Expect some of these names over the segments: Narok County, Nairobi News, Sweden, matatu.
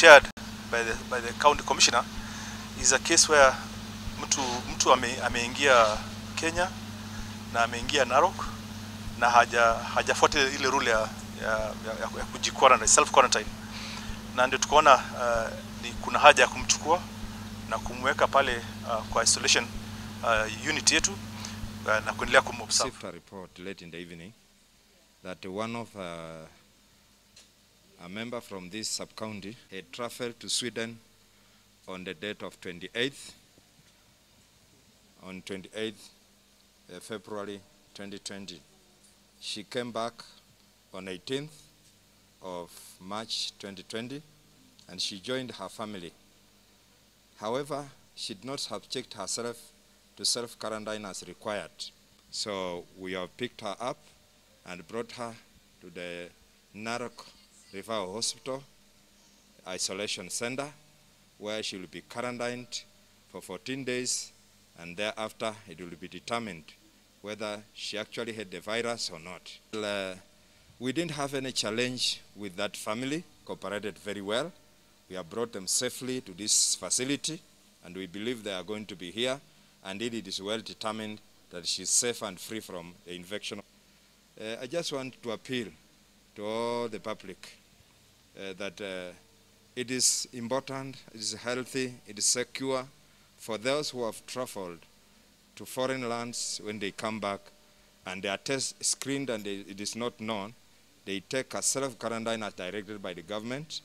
shared by the county commissioner is a case where mtu ameingia Kenya na ameingia Narok na hajafuata ile rule ya kujiquarantine, self quarantine, na ndio tukaona kuna haja ya kumchukua na kumweka pale kwa isolation unit yetu na kuendelea kumobserve. Received a report late in the evening that one of a member from this sub county had traveled to Sweden on the date of 28th February 2020. She came back on 18th of March 2020 and she joined her family. However, she did not have checked herself to self-quarantine as required. So we have picked her up and brought her to the Narok Referral Hospital Isolation Center, where she will be quarantined for 14 days and thereafter it will be determined whether she actually had the virus or not. We didn't have any challenge with that family, cooperated very well. We have brought them safely to this facility and we believe they are going to be here, and it is well determined that she is safe and free from the infection. I just want to appeal to all the public that it is important, it is healthy, it is secure for those who have traveled to foreign lands. When they come back and they are test screened and it is not known, they take a self-quarantine as directed by the government,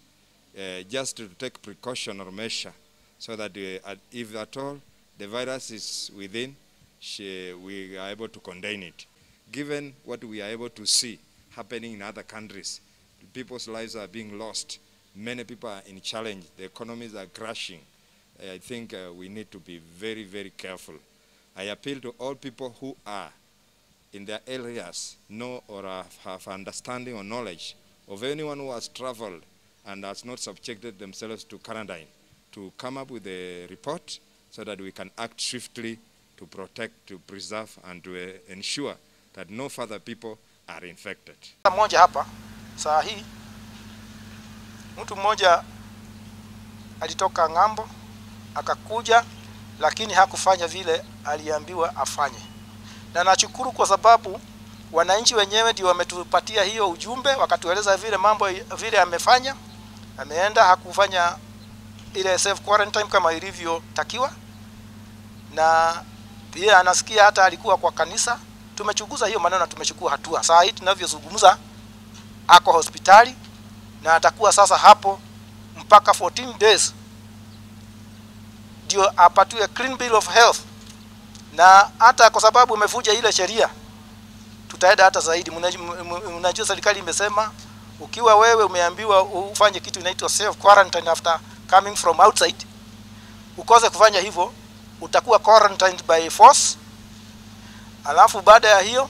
just to take precautionary measure so that if at all the virus is within, we are able to contain it. Given what we are able to see happening in other countries, people's lives are being lost, many people are in challenge, the economies are crashing, I think we need to be very, very careful. I appeal to all people who are in their areas, know or have understanding or knowledge of anyone who has traveled and has not subjected themselves to quarantine, to come up with a report so that we can act swiftly to protect, to preserve, and to ensure that no further people are infected. Mmoja hapa, saa hii, mtu mmoja alitoka ng'ambo, akakuja, lakini hakufanya vile aliambiwa afanye. Na nachukuru kwa sababu wananchi wenyewe ndio wametupatia hiyo ujumbe, wakatueleza vile mambo vile amefanya, ameenda hakufanya ile self quarantine kama ilivyotakiwa, na pia anasikia hata alikuwa kwa kanisa. Tumechunguza hiyo maneno na tumechukua hatua. Saa hii tunavyozungumza ako hospitali na atakuwa sasa hapo mpaka 14 days ndio apatiwe clean bill of health, na hata kwa sababu umefuja ile sheria tutaenda hata zaidi. Mnajua serikali imesema ukiwa wewe umeambiwa ufanye kitu inaitwa self quarantine after coming from outside, ukose kufanya hivyo utakuwa quarantined by force, alafu baada ya hiyo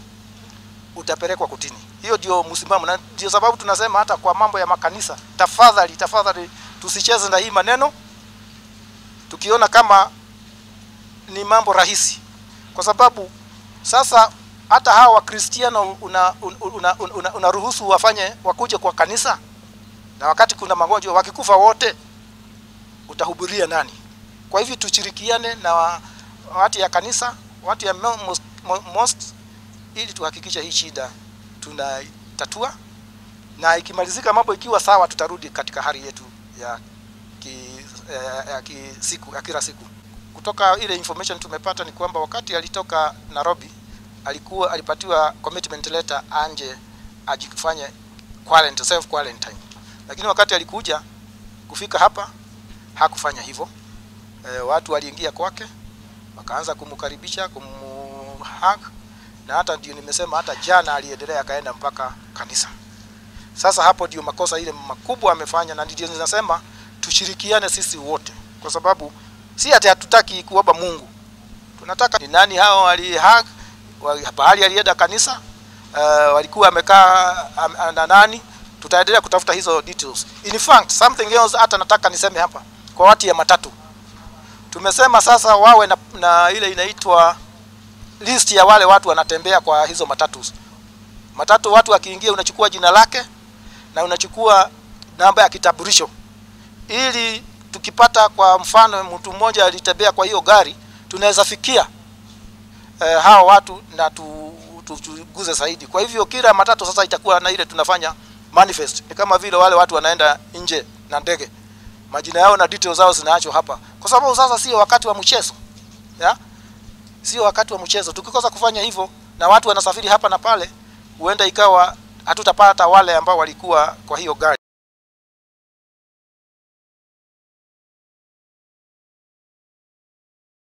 utapelekwa kutini. Hiyo ndio msimamo, na ndio sababu tunasema hata kwa mambo ya makanisa, tafadhali tusicheze na hii maneno tukiona kama ni mambo rahisi, kwa sababu sasa hata hawa Kristiano unaruhusu wafanye wakuje kwa kanisa, na wakati kuna magonjwa wakikufa wote utahubiria nani? Kwa hivyo tushirikiane na watu ya kanisa, watu ya mosque, ili tuhakikisha hii shida tunatatua, na ikimalizika mambo ikiwa sawa tutarudi katika hali yetu ya kila siku. Kutoka ile information tumepata ni kwamba wakati alitoka Nairobi alipatiwa commitment letter anje ajifanye quarantine, self quarantine, lakini wakati alikuja kufika hapa hakufanya hivyo. Watu waliingia kwake wakaanza kumkaribisha, kumhug, na hata ndio nimesema hata jana aliendelea akaenda mpaka kanisa. Sasa hapo ndio makosa ile makubwa amefanya, na ndio ninasema tushirikiane sisi wote, kwa sababu si hata hatutaki kuomba Mungu, tunataka ni nani hao alihug, bahali alienda kanisa, walikuwa wamekaa na nani. Tutaendelea kutafuta hizo details. In fact, something else hata nataka niseme hapa kwa watu ya matatu. Tumesema sasa wawe na ile inaitwa list ya wale watu wanatembea kwa hizo matatus. Matatu watu wakiingia unachukua jina lake na unachukua namba ya kitambulisho. ili tukipata kwa mfano mtu mmoja alitembea kwa hiyo gari, tunaweza fikia hawa watu na tuguze zaidi. Kwa hivyo kila matatu sasa itakuwa na ile tunafanya manifest. Ni kama vile wale watu wanaenda nje na ndege, majina yao na details zao zinaachwa hapa, kwa sababu sasa sio wakati wa mchezo, ya sio wakati wa mchezo. Tukikosa kufanya hivyo na watu wanasafiri hapa na pale, huenda ikawa hatutapata wale ambao walikuwa kwa hiyo gari.